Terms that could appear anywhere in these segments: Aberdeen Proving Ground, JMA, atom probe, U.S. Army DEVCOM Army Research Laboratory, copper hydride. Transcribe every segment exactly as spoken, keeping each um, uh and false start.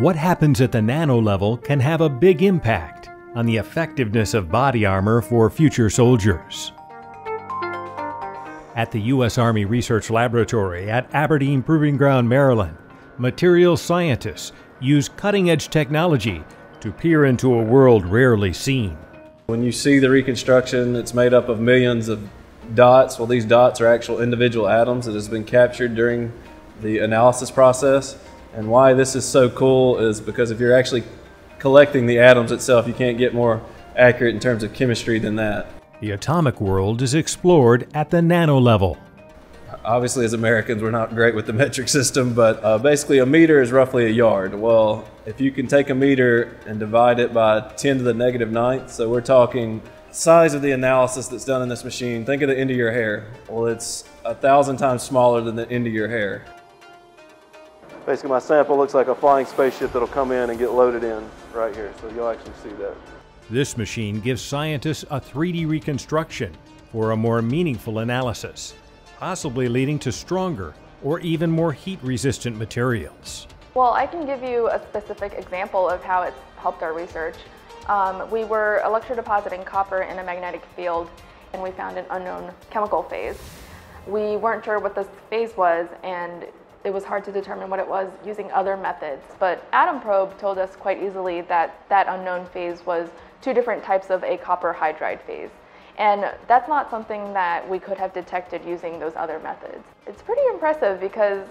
What happens at the nano level can have a big impact on the effectiveness of body armor for future soldiers. At the U S Army Research Laboratory at Aberdeen Proving Ground, Maryland, material scientists use cutting-edge technology to peer into a world rarely seen. When you see the reconstruction, it's made up of millions of dots. Well, these dots are actual individual atoms that has been captured during the analysis process. And why this is so cool is because if you're actually collecting the atoms itself, you can't get more accurate in terms of chemistry than that. The atomic world is explored at the nano level. Obviously, as Americans, we're not great with the metric system, but uh, basically a meter is roughly a yard. Well, if you can take a meter and divide it by ten to the negative ninth, so we're talking size of the analysis that's done in this machine. Think of the end of your hair. Well, it's a thousand times smaller than the end of your hair. Basically, my sample looks like a flying spaceship that'll come in and get loaded in right here, so you'll actually see that. This machine gives scientists a three D reconstruction for a more meaningful analysis, possibly leading to stronger or even more heat-resistant materials. Well, I can give you a specific example of how it's helped our research. Um, we were electrodepositing copper in a magnetic field, and we found an unknown chemical phase. We weren't sure what this phase was, and it was hard to determine what it was using other methods. But atom probe told us quite easily that that unknown phase was two different types of a copper hydride phase. And that's not something that we could have detected using those other methods. It's pretty impressive because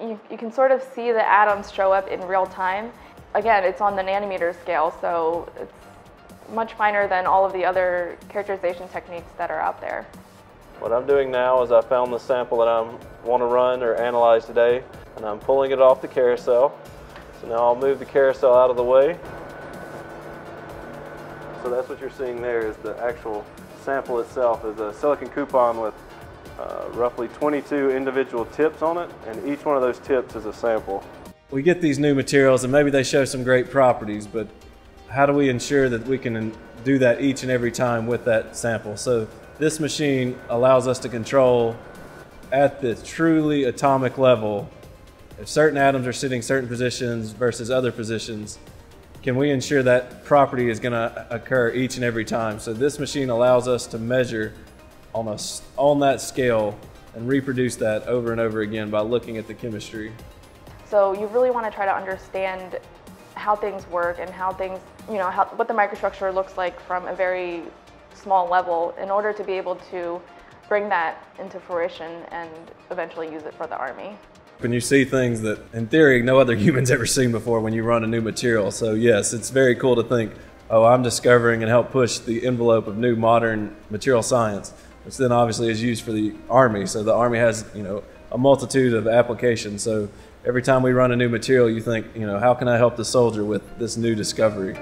you, you can sort of see the atoms show up in real time. Again, it's on the nanometer scale, so it's much finer than all of the other characterization techniques that are out there. What I'm doing now is I found the sample that I want to run or analyze today, and I'm pulling it off the carousel. So now I'll move the carousel out of the way. So that's what you're seeing there is the actual sample itself is a silicon coupon with uh, roughly twenty-two individual tips on it, and each one of those tips is a sample. We get these new materials and maybe they show some great properties, but how do we ensure that we can do that each and every time with that sample? So this machine allows us to control at the truly atomic level if certain atoms are sitting certain positions versus other positions. Can we ensure that property is going to occur each and every time? So this machine allows us to measure on, a, on that scale and reproduce that over and over again by looking at the chemistry. So you really want to try to understand how things work and how things, you know, how, what the microstructure looks like from a very small level in order to be able to bring that into fruition and eventually use it for the Army. When you see things that, in theory, no other human's ever seen before when you run a new material. So yes, it's very cool to think, oh, I'm discovering and help push the envelope of new modern material science, which then obviously is used for the Army. So the Army has, you know, a multitude of applications. So every time we run a new material, you think, you know, how can I help the soldier with this new discovery?